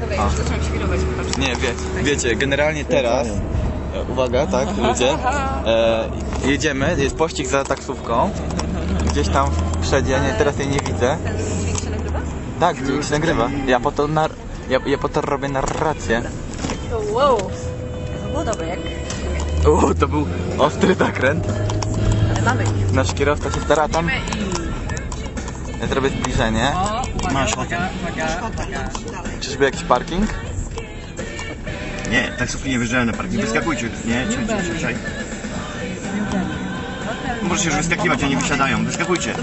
Dobra, już zaczynam się wirować. Nie, wiecie, generalnie teraz... Uwaga, tak, ludzie. Jedziemy, jest pościg za taksówką. Gdzieś tam w przedzie, ja teraz jej nie widzę. Dźwięk się nagrywa? Tak, dźwięk się nagrywa. Ja po to robię narrację. Wow, to było dobre jak... to był ostry zakręt. Ale mamy ich. Nasz kierowca się stara tam. Ja zrobię zbliżenie. Masz okienko. Czyżby jakiś parking? Nie, taksówki nie wyjeżdżają na parking. Wyskakujcie, nie? Możecie już wyskakiwać, a nie wysiadają. Wyskakujcie.